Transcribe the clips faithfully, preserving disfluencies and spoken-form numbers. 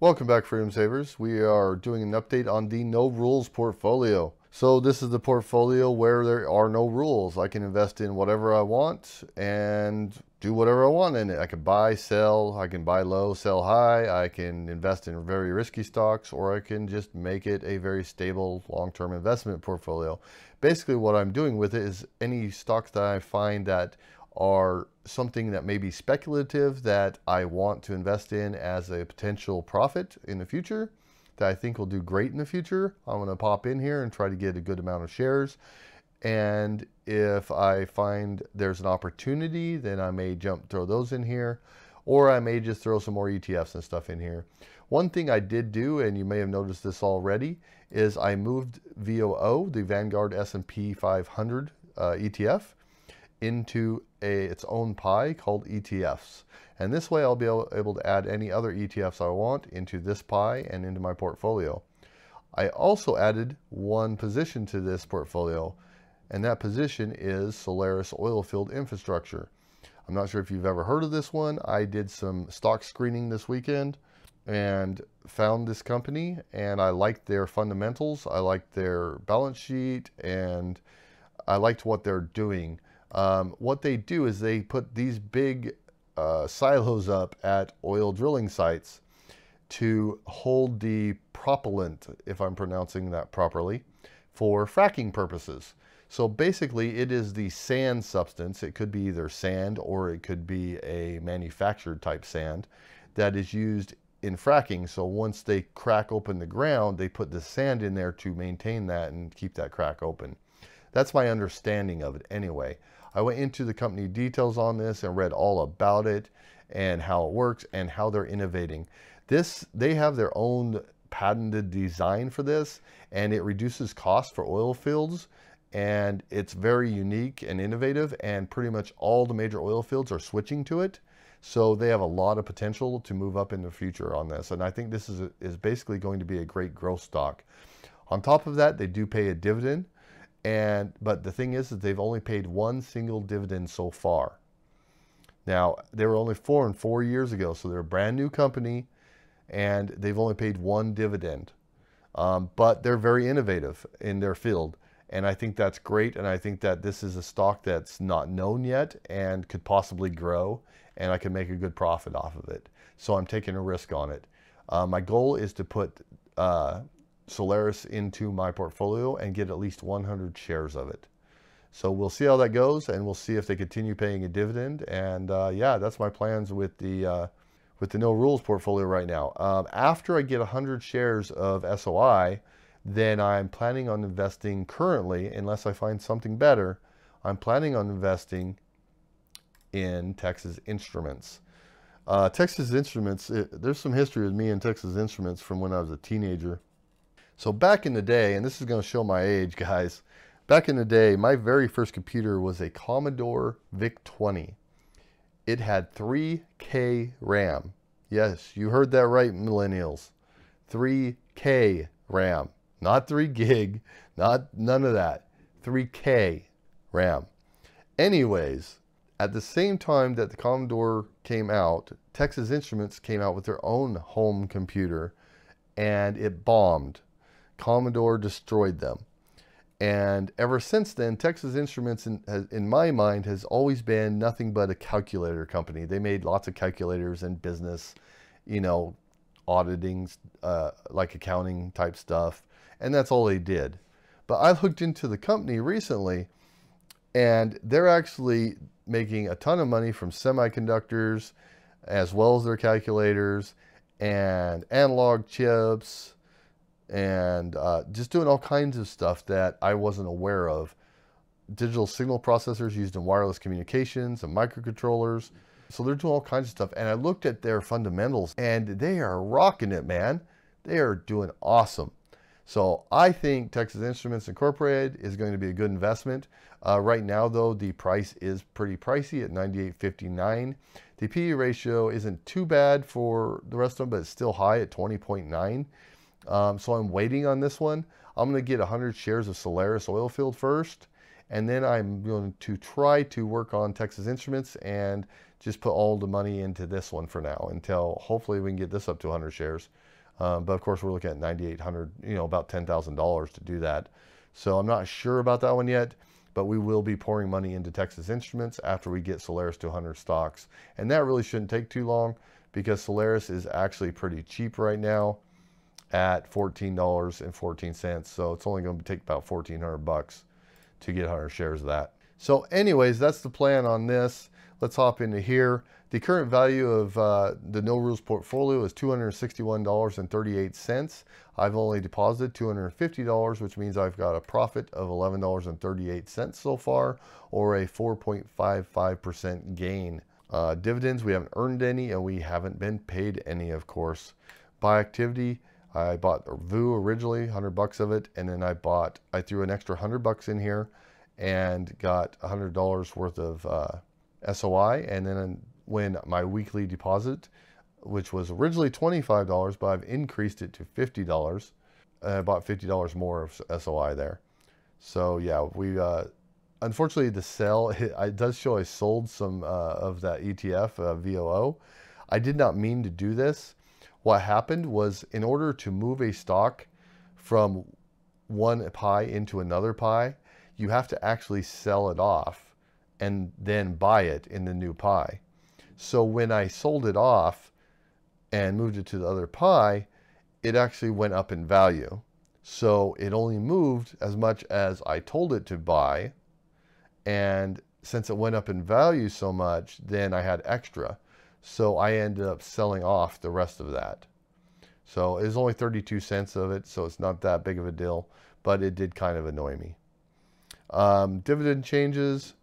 Welcome back, Freedom Savers. We are doing an update on the no rules portfolio. So this is the portfolio where there are no rules. I can invest in whatever I want and do whatever I want in it. I can buy, sell, I can buy low, sell high, I can invest in very risky stocks, or I can just make it a very stable long-term investment portfolio. Basically what I'm doing with it is any stocks that I find that are something that may be speculative that I want to invest in as a potential profit in the future that I think will do great in the future. I'm gonna pop in here and try to get a good amount of shares. And if I find there's an opportunity, then I may jump, throw those in here, or I may just throw some more E T Fs and stuff in here. One thing I did do, and you may have noticed this already, is I moved V O O, the Vanguard S and P five hundred uh, E T F, into a, its own pie called E T Fs. And this way I'll be able, able to add any other E T Fs I want into this pie and into my portfolio. I also added one position to this portfolio, and that position is Solaris Oilfield Infrastructure. I'm not sure if you've ever heard of this one. I did some stock screening this weekend and found this company, and I liked their fundamentals. I liked their balance sheet, and I liked what they're doing. Um, what they do is they put these big uh, silos up at oil drilling sites to hold the propellant, if I'm pronouncing that properly, for fracking purposes. So basically it is the sand substance. It could be either sand or it could be a manufactured type sand that is used in fracking. So once they crack open the ground, they put the sand in there to maintain that and keep that crack open. That's my understanding of it anyway. I went into the company details on this and read all about it and how it works and how they're innovating. This, they have their own patented design for this, and it reduces costs for oil fields, and it's very unique and innovative, and pretty much all the major oil fields are switching to it. So they have a lot of potential to move up in the future on this. And I think this is, a, is basically going to be a great growth stock. On top of that, they do pay a dividend. And, but the thing is that they've only paid one single dividend so far. Now, they were only formed four years ago, so they're a brand new company, and they've only paid one dividend. Um, but they're very innovative in their field, and I think that's great, and I think that this is a stock that's not known yet and could possibly grow, and I can make a good profit off of it. So I'm taking a risk on it. Uh, my goal is to put... Uh, Solaris into my portfolio and get at least one hundred shares of it. So we'll see how that goes, and we'll see if they continue paying a dividend. And uh, yeah, that's my plans with the uh, with the no rules portfolio right now. Um, after I get one hundred shares of S O I, then I'm planning on investing currently, unless I find something better, I'm planning on investing in Texas Instruments. Uh, Texas Instruments, it, there's some history with me and Texas Instruments from when I was a teenager. So back in the day, and this is going to show my age, guys, back in the day, my very first computer was a Commodore VIC twenty. It had three K RAM. Yes, you heard that right, millennials. three K RAM, not three gig, not none of that, three K RAM. Anyways, at the same time that the Commodore came out, Texas Instruments came out with their own home computer, and it bombed. Commodore destroyed them, and ever since then Texas Instruments in, in my mind has always been nothing but a calculator company. They made lots of calculators and business, you know, auditing, uh, like accounting type stuff, and that's all they did. But I looked into the company recently, and they're actually making a ton of money from semiconductors as well as their calculators and analog chips, and uh, just doing all kinds of stuff that I wasn't aware of. Digital signal processors used in wireless communications and microcontrollers. So they're doing all kinds of stuff. And I looked at their fundamentals, and they are rocking it, man. They are doing awesome. So I think Texas Instruments Incorporated is going to be a good investment. Uh, right now though, the price is pretty pricey at ninety-eight fifty-nine. The P E ratio isn't too bad for the rest of them, but it's still high at twenty point nine. Um, so I'm waiting on this one. I'm going to get one hundred shares of Solaris Oilfield first, and then I'm going to try to work on Texas Instruments and just put all the money into this one for now until hopefully we can get this up to one hundred shares. Um, but of course we're looking at nine thousand eight hundred dollars, you know, about ten thousand dollars to do that. So I'm not sure about that one yet, but we will be pouring money into Texas Instruments after we get Solaris to one hundred stocks. And that really shouldn't take too long because Solaris is actually pretty cheap right now at fourteen dollars and fourteen cents. So it's only going to take about fourteen hundred bucks to get one hundred shares of that. So anyways, that's the plan on this. Let's hop into here. The current value of uh, the No Rules portfolio is two hundred sixty-one dollars and thirty-eight cents. I've only deposited two hundred fifty dollars, which means I've got a profit of eleven dollars and thirty-eight cents so far, or a four point five five percent gain. Uh, dividends, we haven't earned any, and we haven't been paid any, of course. By activity, I bought V O O originally, one hundred bucks of it, and then I bought, I threw an extra one hundred bucks in here and got one hundred dollars worth of uh, S O I. And then when my weekly deposit, which was originally twenty-five dollars, but I've increased it to fifty dollars, I bought fifty dollars more of S O I there. So yeah, we uh, unfortunately the sell, it, it does show I sold some uh, of that E T F, uh, V O O. I did not mean to do this. What happened was, in order to move a stock from one pie into another pie, you have to actually sell it off and then buy it in the new pie. So when I sold it off and moved it to the other pie, it actually went up in value. So it only moved as much as I told it to buy. And since it went up in value so much, then I had extra. So I ended up selling off the rest of that. So it was only thirty-two cents of it, so it's not that big of a deal, but it did kind of annoy me. Um, dividend changes,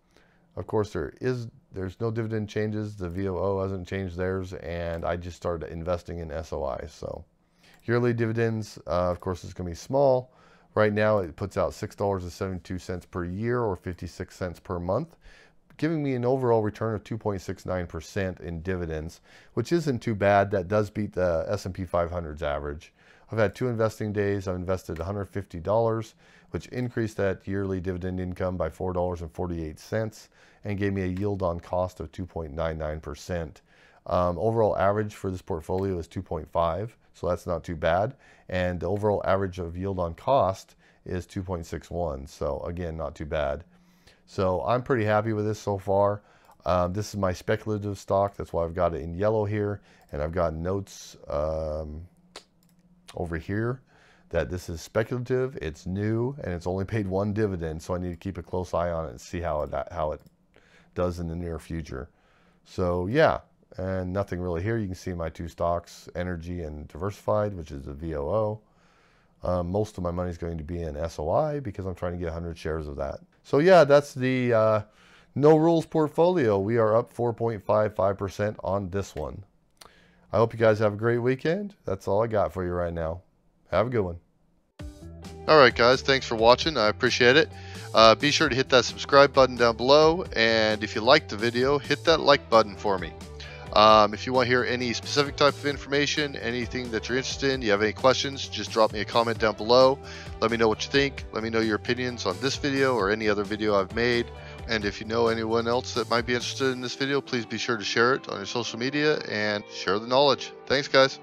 of course there is, there's no dividend changes. The V O O hasn't changed theirs, and I just started investing in S O I. So yearly dividends, uh, of course, it's going to be small. Right now it puts out six dollars and seventy-two cents per year, or fifty-six cents per month, giving me an overall return of two point six nine percent in dividends, which isn't too bad. That does beat the S and P five hundred's average. I've had two investing days. I've invested one hundred fifty dollars, which increased that yearly dividend income by four dollars and forty-eight cents and gave me a yield on cost of two point nine nine percent. Um, overall average for this portfolio is two point five, so that's not too bad. And the overall average of yield on cost is two point six one, so again, not too bad. So I'm pretty happy with this so far. Um, this is my speculative stock. That's why I've got it in yellow here. And I've got notes um, over here that this is speculative. It's new, and it's only paid one dividend. So I need to keep a close eye on it and see how it, how it does in the near future. So yeah, and nothing really here. You can see my two stocks, Energy and Diversified, which is the V O O. Um, most of my money is going to be in S O I because I'm trying to get one hundred shares of that. So yeah, that's the uh, No Rules portfolio. We are up four point five five percent on this one. I hope you guys have a great weekend. That's all I got for you right now. Have a good one. All right, guys, thanks for watching. I appreciate it. Uh, be sure to hit that subscribe button down below. And if you liked the video, hit that like button for me. Um, if you want to hear any specific type of information, anything that you're interested in, you have any questions, just drop me a comment down below. Let me know what you think. Let me know your opinions on this video or any other video I've made. And if you know anyone else that might be interested in this video, please be sure to share it on your social media and share the knowledge. Thanks, guys.